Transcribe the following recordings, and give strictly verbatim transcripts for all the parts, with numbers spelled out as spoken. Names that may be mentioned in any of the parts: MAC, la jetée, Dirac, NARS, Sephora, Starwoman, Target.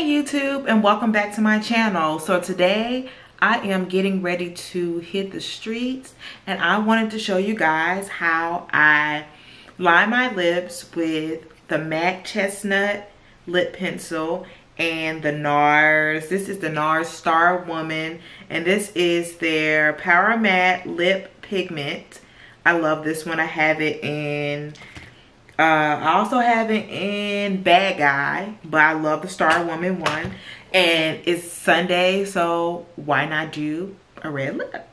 Hey YouTube, and welcome back to my channel. So today I am getting ready to hit the streets, and I wanted to show you guys how I line my lips with the MAC Chestnut lip pencil and the NARS. This is the NARS Starwoman, and this is their Power Matte lip pigment. I love this one. I have it in Uh, I also have it in Bad Guy, but I love the Star Woman one. And it's Sunday, so why not do a red lip?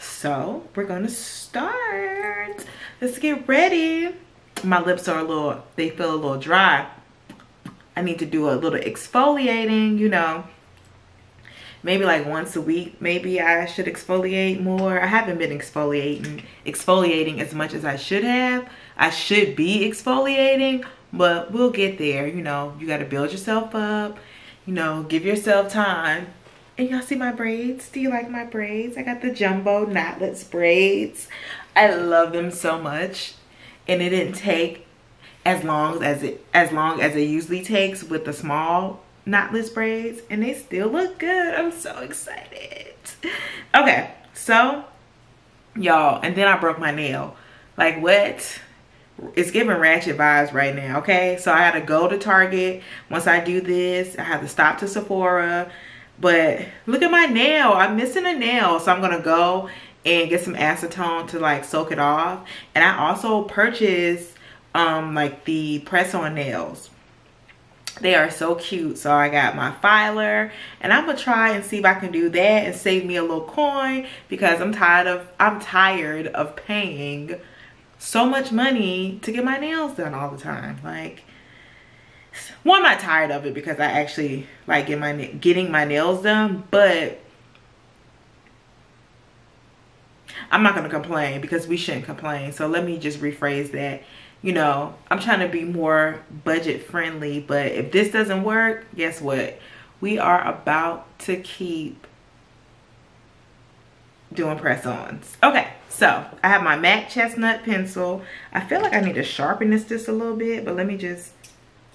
So we're gonna start. Let's get ready. My lips are a little, they feel a little dry. I need to do a little exfoliating, you know. Maybe like once a week, maybe I should exfoliate more. I haven't been exfoliating exfoliating as much as I should have. I should be exfoliating, but we'll get there. You know, you got to build yourself up, you know, give yourself time. And y'all see my braids? Do you like my braids? I got the jumbo knotlets braids. I love them so much. And it didn't take as long as it as long as it usually takes with the small knotless braids, and they still look good. I'm so excited. Okay, so y'all, and then I broke my nail. Like, what? It's giving ratchet vibes right now. Okay, so I had to go to Target. Once I do this, I have to stop to Sephora. But look at my nail. I'm missing a nail, so I'm gonna go and get some acetone to like soak it off. And I also purchased um like the press-on nails. They are so cute. So I got my filer, and I'm gonna try and see if I can do that and save me a little coin, because I'm tired of I'm tired of paying so much money to get my nails done all the time. Like, well, I'm not tired of it because I actually like get my getting my nails done, but I'm not gonna complain, because we shouldn't complain. So let me just rephrase that. You know, I'm trying to be more budget friendly, but if this doesn't work, guess what? We are about to keep doing press-ons. Okay, so I have my MAC Chestnut pencil. I feel like I need to sharpen this just a little bit, but let me just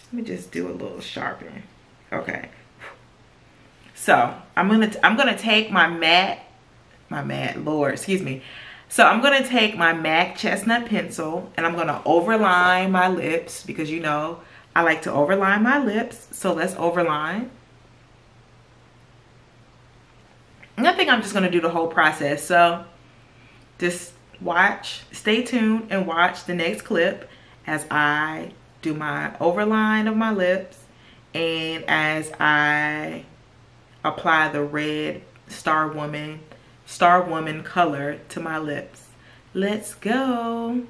let me just do a little sharpening. Okay. So I'm gonna I'm gonna take my matte my matte Lord, excuse me. So I'm going to take my MAC Chestnut pencil, and I'm going to overline my lips, because you know I like to overline my lips. So let's overline. And I think I'm just going to do the whole process. So just watch, stay tuned and watch the next clip as I do my overline of my lips and as I apply the red Star Woman Star Woman color to my lips. Let's go.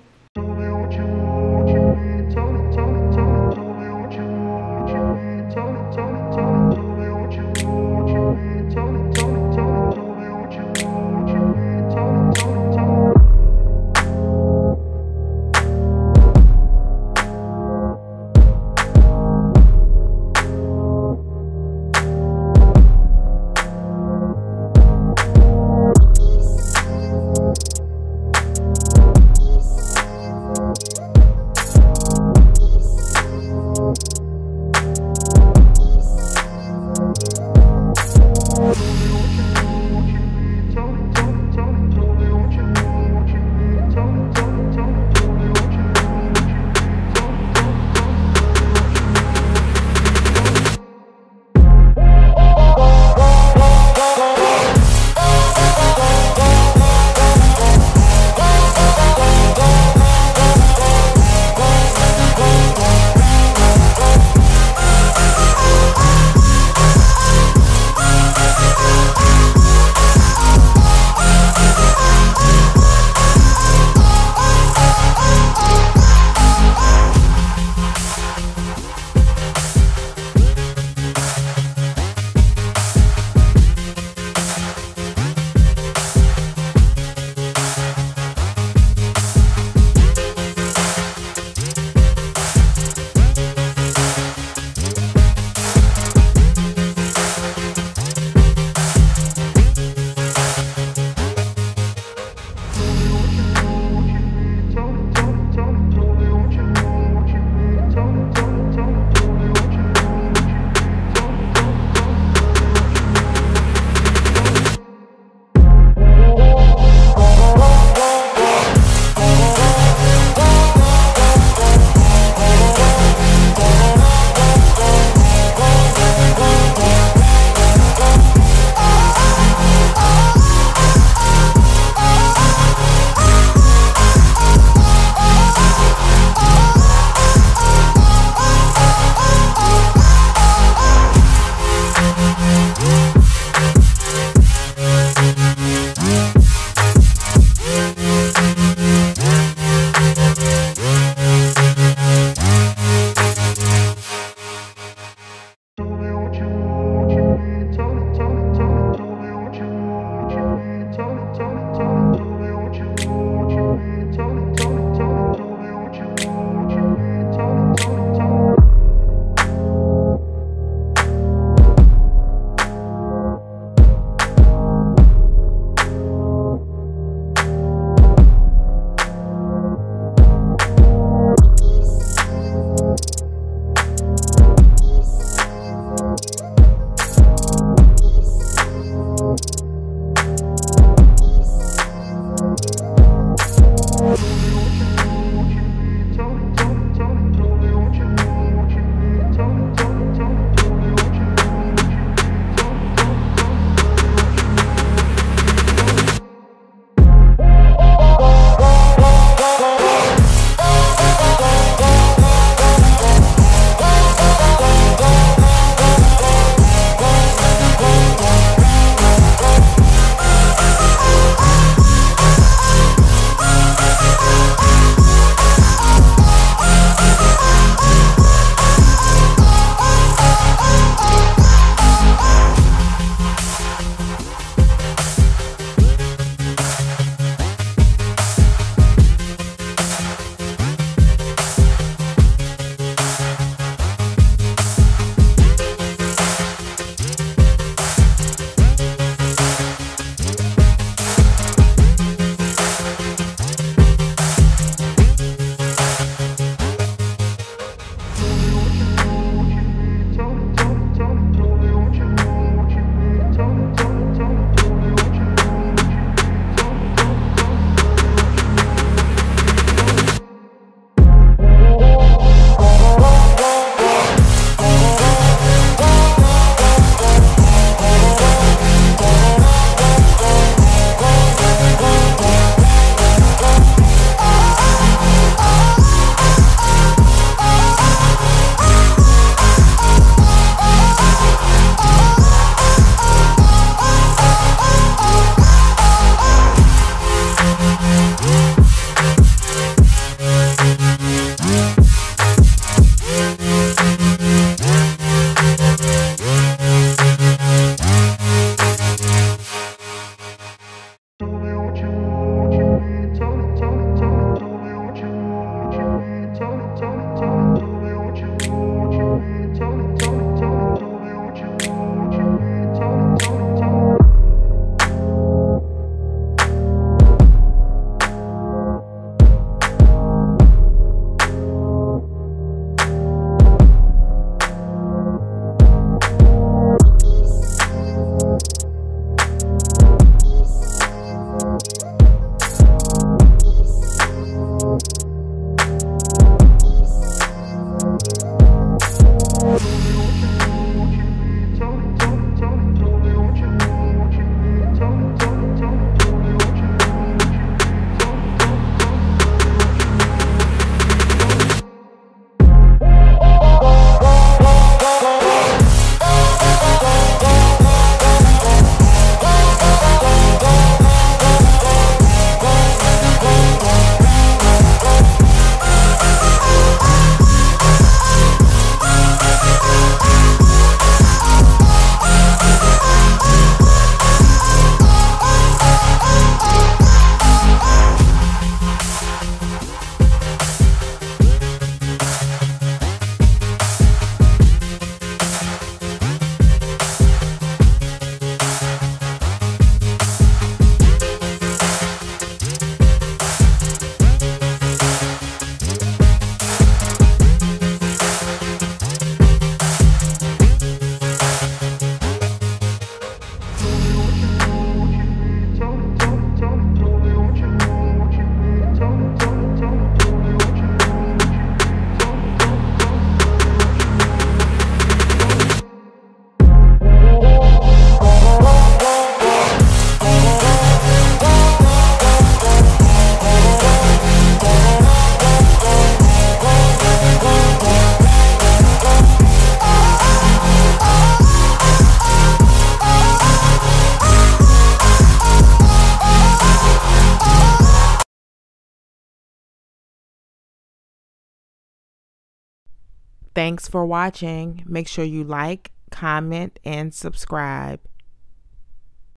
Thanks for watching. Make sure you like, comment, and subscribe.